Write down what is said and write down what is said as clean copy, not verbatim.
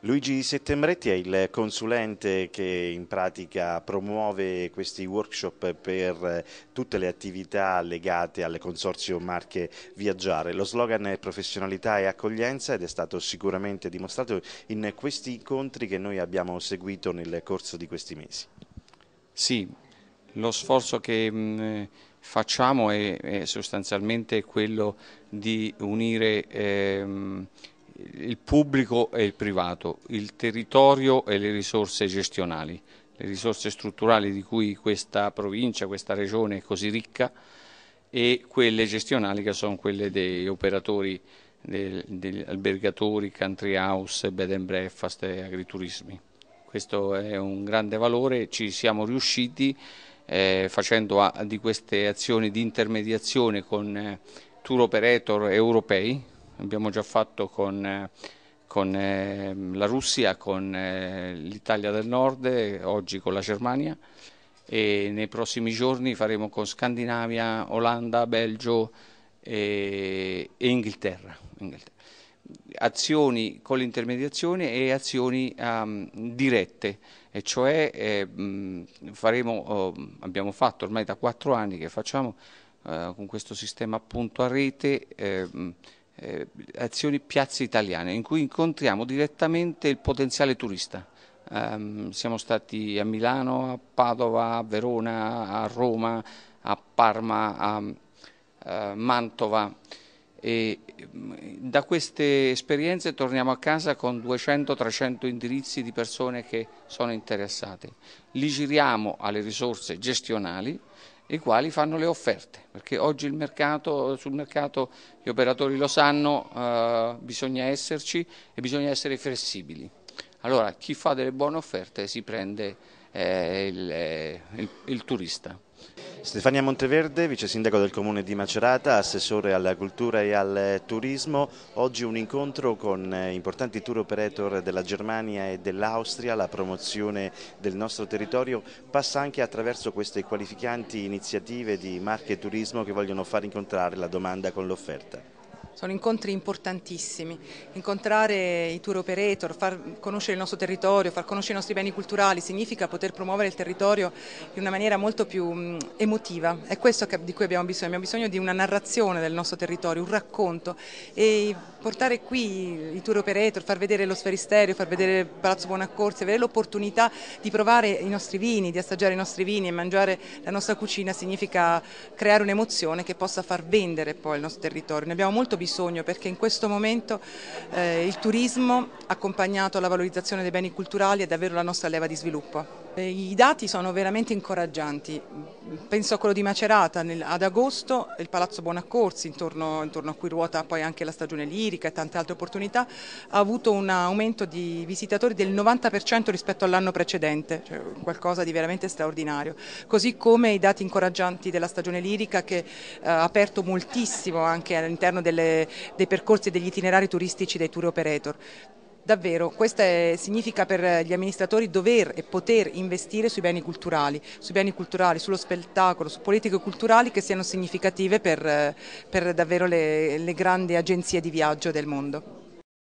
Luigi Settembretti è il consulente che in pratica promuove questi workshop per tutte le attività legate al Consorzio Marche Viaggiare. Lo slogan è professionalità e accoglienza ed è stato sicuramente dimostrato in questi incontri che noi abbiamo seguito nel corso di questi mesi. Sì, lo sforzo che facciamo è sostanzialmente quello di unire il pubblico e il privato, il territorio e le risorse gestionali, le risorse strutturali di cui questa provincia, questa regione è così ricca e quelle gestionali che sono quelle degli operatori, degli albergatori, country house, bed and breakfast e agriturismi. Questo è un grande valore, ci siamo riusciti facendo di queste azioni di intermediazione con tour operator europei. Abbiamo già fatto con la Russia, con l'Italia del Nord, oggi con la Germania e nei prossimi giorni faremo con Scandinavia, Olanda, Belgio e Inghilterra. Azioni con l'intermediazione e azioni dirette, e cioè abbiamo fatto ormai da 4 anni che facciamo con questo sistema appunto a rete azioni piazze italiane in cui incontriamo direttamente il potenziale turista. Siamo stati a Milano, a Padova, a Verona, a Roma, a Parma, a Mantova e da queste esperienze torniamo a casa con 200-300 indirizzi di persone che sono interessate. Li giriamo alle risorse gestionali, i quali fanno le offerte, perché oggi sul mercato gli operatori lo sanno, bisogna esserci e bisogna essere flessibili. Allora chi fa delle buone offerte si prende il turista. Stefania Monteverde, vice sindaco del comune di Macerata, assessore alla cultura e al turismo, oggi un incontro con importanti tour operator della Germania e dell'Austria, la promozione del nostro territorio passa anche attraverso queste qualificanti iniziative di Marche Turismo che vogliono far incontrare la domanda con l'offerta. Sono incontri importantissimi, incontrare i tour operator, far conoscere il nostro territorio, far conoscere i nostri beni culturali significa poter promuovere il territorio in una maniera molto più emotiva, è questo di cui abbiamo bisogno di una narrazione del nostro territorio, un racconto, e portare qui i tour operator, far vedere lo Sferisterio, far vedere Palazzo Buonaccorsi, avere l'opportunità di provare i nostri vini, di assaggiare i nostri vini e mangiare la nostra cucina significa creare un'emozione che possa far vendere poi il nostro territorio. Ne abbiamo molto bisogno perché in questo momento il turismo accompagnato alla valorizzazione dei beni culturali è davvero la nostra leva di sviluppo. I dati sono veramente incoraggianti, penso a quello di Macerata, ad agosto il Palazzo Buonaccorsi, intorno a cui ruota poi anche la stagione lirica e tante altre opportunità, ha avuto un aumento di visitatori del 90% rispetto all'anno precedente, cioè qualcosa di veramente straordinario, così come i dati incoraggianti della stagione lirica che ha aperto moltissimo anche all'interno dei percorsi e degli itinerari turistici dei tour operator. Davvero, questo significa per gli amministratori dover e poter investire sui beni culturali, sullo spettacolo, su politiche culturali che siano significative per davvero le grandi agenzie di viaggio del mondo.